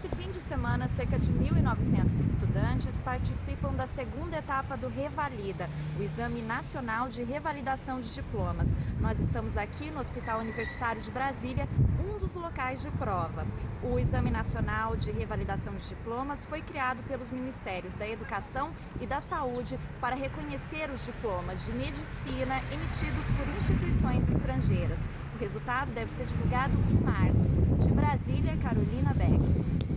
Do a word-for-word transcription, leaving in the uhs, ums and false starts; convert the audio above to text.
Neste fim de semana, cerca de mil e novecentos estudantes participam da segunda etapa do Revalida, o Exame Nacional de Revalidação de Diplomas. Nós estamos aqui no Hospital Universitário de Brasília, um dos locais de prova. O Exame Nacional de Revalidação de Diplomas foi criado pelos Ministérios da Educação e da Saúde para reconhecer os diplomas de medicina emitidos por instituições estrangeiras. O resultado deve ser divulgado em março. De Brasília, Carolina Beck.